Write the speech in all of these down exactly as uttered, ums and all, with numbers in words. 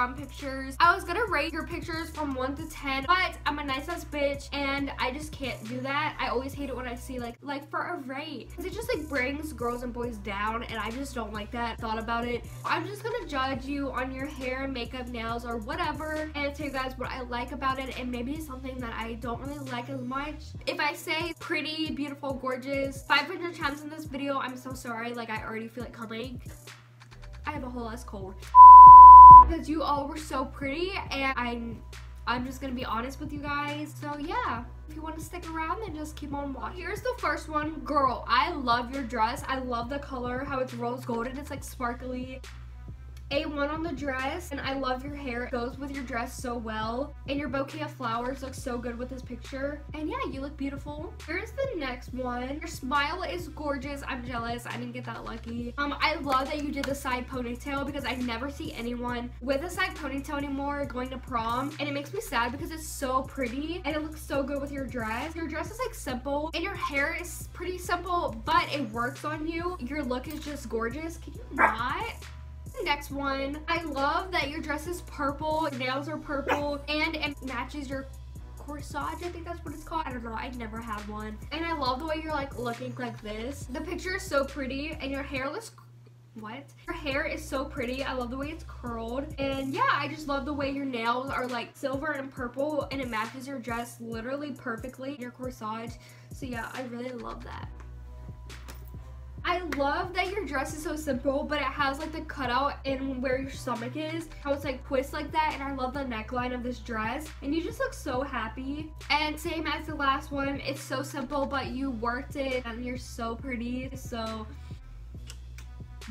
prom pictures. I was gonna rate your pictures from one to ten, but I'm a nice ass bitch and I just can't do that. I always hate it when I see like like for a rate, because it just like brings girls and boys down, and I just don't like that thought about it. I'm just gonna judge you on your hair, makeup, nails, or whatever, and tell you guys what I like about it and maybe something that I don't really like as much. If I say pretty, beautiful, gorgeous five hundred times in this video, I'm so sorry. Like, I already feel like coming. I have a whole ass cold. Because you all were so pretty, and I'm I'm just gonna be honest with you guys. So yeah, if you want to stick around, then just keep on watching. Here's the first one. Girl, I love your dress. I love the color, how it's rose gold and it's like sparkly. A one on the dress, and I love your hair. It goes with your dress so well, and your bouquet of flowers looks so good with this picture. And yeah, you look beautiful. Here's the next one. Your smile is gorgeous. I'm jealous. I didn't get that lucky. Um, I love that you did the side ponytail, because I never see anyone with a side ponytail anymore going to prom, and it makes me sad because it's so pretty and it looks so good with your dress. Your dress is like simple, and your hair is pretty simple, but it works on you. Your look is just gorgeous. Can you not? Next one. I love that your dress is purple, your nails are purple, and it matches your corsage. I think that's what it's called. I don't know, I never had one. And I love the way you're like looking like this. The picture is so pretty, and your hair looks what? Your hair is so pretty. I love the way it's curled, and yeah, I just love the way your nails are like silver and purple, and it matches your dress literally perfectly, your corsage. So yeah, I really love that. I love that your dress is so simple, but it has like the cutout in where your stomach is, how it's like twist like that, and I love the neckline of this dress, and you just look so happy. And same as the last one, it's so simple, but you worked it, and you're so pretty. So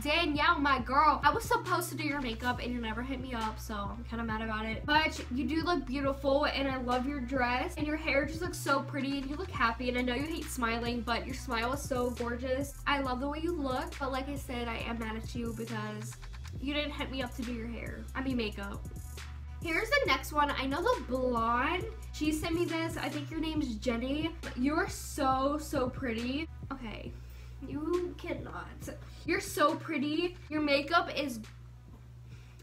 Danielle, my girl, I was supposed to do your makeup and you never hit me up, so I'm kind of mad about it. But you do look beautiful, and I love your dress, and your hair just looks so pretty, and you look happy. And I know you hate smiling, but your smile is so gorgeous. I love the way you look, but like I said, I am mad at you because you didn't hit me up to do your hair. I mean makeup. Here's the next one. I know the blonde, she sent me this. I think your name's Jenny. You're so, so pretty. Okay. You cannot. You're so pretty. Your makeup is...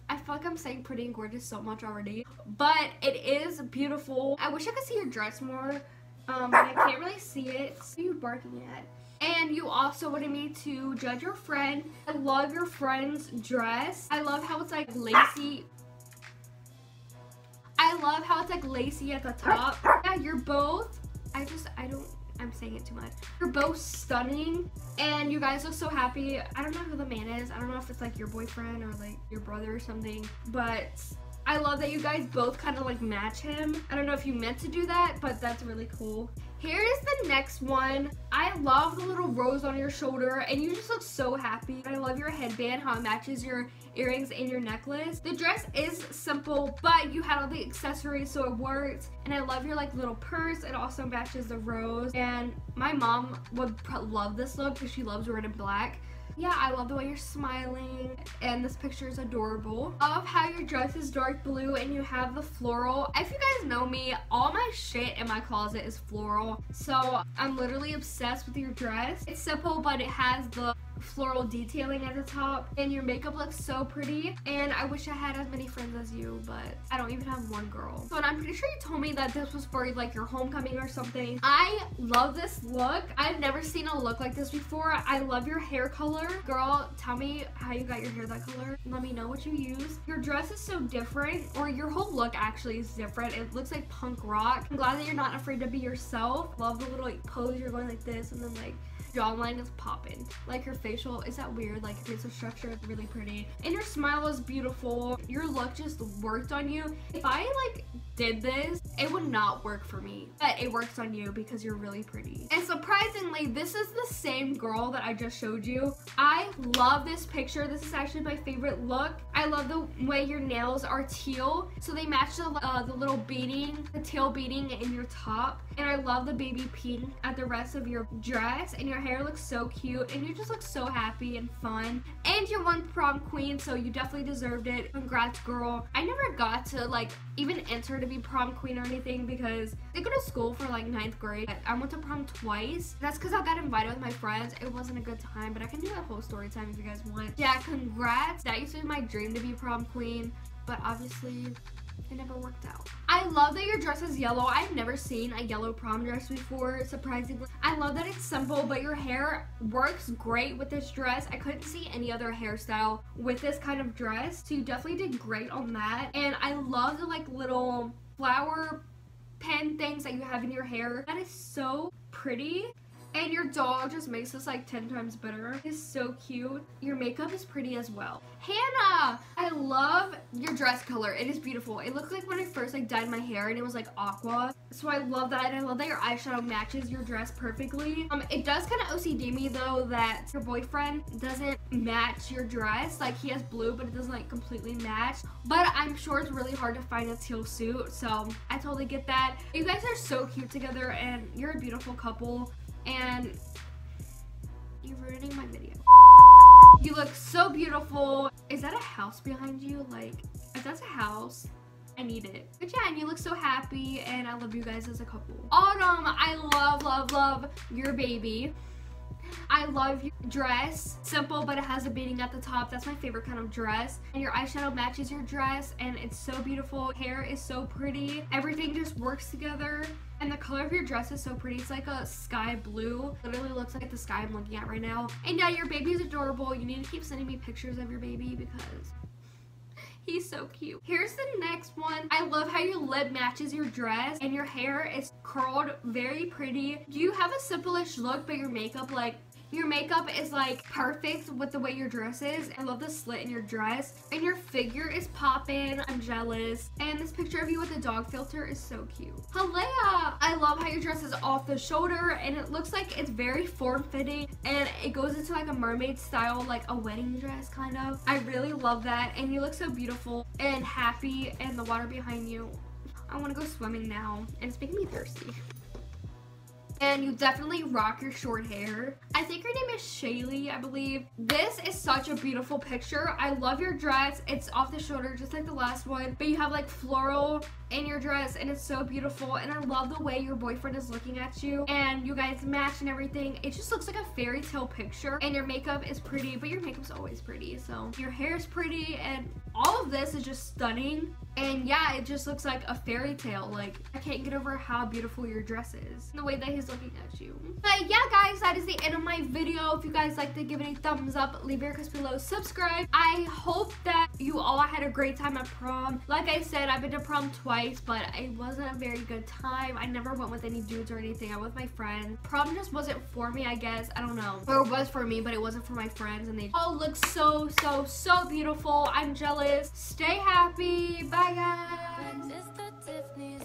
I feel like I'm saying pretty and gorgeous so much already, but it is beautiful. I wish I could see your dress more, um, but I can't really see it. What are you barking at? And you also wanted me to judge your friend. I love your friend's dress. I love how it's like lacy. I love how it's like lacy at the top. Yeah, you're both. I just, I don't... I'm saying it too much. You're both stunning, and you guys look so happy. I don't know who the man is. I don't know if it's like your boyfriend or like your brother or something, but I love that you guys both kind of like match him. I don't know if you meant to do that, but that's really cool. Here's the next one. I love the little rose on your shoulder, and you just look so happy. I love your headband, how it matches your earrings and your necklace. The dress is simple, but you had all the accessories, so it worked. And I love your like little purse. It also matches the rose. And my mom would love this look because she loves red and black. Yeah, I love the way you're smiling, and this picture is adorable. I love how your dress is dark blue and you have the floral. If you guys know me, all my shit in my closet is floral, so I'm literally obsessed with your dress. It's simple, but it has the floral detailing at the top, and your makeup looks so pretty, and I wish I had as many friends as you, but I don't even have one girl. So, and I'm pretty sure you told me that this was for like your homecoming or something. I love this look. I've never seen a look like this before. I love your hair color. Girl, tell me how you got your hair that color. Let me know what you use. Your dress is so different, or your whole look actually is different. It looks like punk rock. I'm glad that you're not afraid to be yourself. Love the little like, pose. You're going like this, and then like jawline is popping. Like your facial, is that weird? Like your facial structure is really pretty, and your smile is beautiful. Your look just worked on you. If I like did this, it would not work for me, but it works on you because you're really pretty. And surprisingly, this is the same girl that I just showed you. I love this picture. This is actually my favorite look. I love the way your nails are teal, so they match the, uh, the little beading, the teal beading in your top. And I love the baby pink at the rest of your dress, and your hair looks so cute, and you just look so happy and fun. And you won prom queen, so you definitely deserved it. Congrats, girl. I never got to like even enter to be prom queen or anything because I go to school for like ninth grade. I went to prom twice. That's because I got invited with my friends. It wasn't a good time, but I can do that whole story time if you guys want. Yeah, congrats. That used to be my dream to be prom queen. but obviously it never worked out. I love that your dress is yellow. I've never seen a yellow prom dress before, surprisingly. I love that it's simple, but your hair works great with this dress. I couldn't see any other hairstyle with this kind of dress, so you definitely did great on that. And I love the like little flower pen things that you have in your hair. That is so pretty. And your doll just makes this like ten times better. It's so cute. Your makeup is pretty as well. Hannah, I love your dress color. It is beautiful. It looks like when I first like dyed my hair and it was like aqua. So I love that. And I love that your eyeshadow matches your dress perfectly. Um, It does kind of O C D me though that your boyfriend doesn't match your dress. Like he has blue, but it doesn't like completely match. But I'm sure it's really hard to find a teal suit. So I totally get that. You guys are so cute together and you're a beautiful couple. And you're ruining my video. You look so beautiful. Is that a house behind you? Like, if that's a house, I need it. But yeah, and you look so happy, and I love you guys as a couple. Autumn, I love, love, love your baby. I love your dress. Simple, but it has a beading at the top. That's my favorite kind of dress. And your eyeshadow matches your dress, and it's so beautiful. Hair is so pretty. Everything just works together. And the color of your dress is so pretty. It's like a sky blue. Literally looks like the sky I'm looking at right now. And yeah, your baby's adorable. You need to keep sending me pictures of your baby because he's so cute. Here's the next one. I love how your lip matches your dress and your hair is curled, very pretty. You have a simple-ish look, but your makeup, like, your makeup is like perfect with the way your dress is. I love the slit in your dress and your figure is popping. I'm jealous. And this picture of you with the dog filter is so cute. Halea, I love how your dress is off the shoulder and it looks like it's very form-fitting and it goes into like a mermaid style, like a wedding dress kind of. I really love that and you look so beautiful and happy and the water behind you. I want to go swimming now and it's making me thirsty. And you definitely rock your short hair. I think her name is Shaylee, I believe. This is such a beautiful picture. I love your dress. It's off the shoulder, just like the last one. But you have like floral in your dress and it's so beautiful. And I love the way your boyfriend is looking at you. And you guys match and everything. It just looks like a fairy tale picture. And your makeup is pretty, but your makeup's always pretty. So your hair is pretty and all of this is just stunning. And yeah, it just looks like a fairy tale. Like, I can't get over how beautiful your dress is. The way that he's looking at you. But yeah guys, that is the end of my video. If you guys liked it, give it a thumbs up, leave your comments below, subscribe. I hope that you all had a great time at prom. Like I said, I've been to prom twice, but it wasn't a very good time. I never went with any dudes or anything. I went with my friends. Prom just wasn't for me, I guess. I don't know. Or it was for me, but it wasn't for my friends, and they all look so so so beautiful. I'm jealous. Stay happy. Bye guys.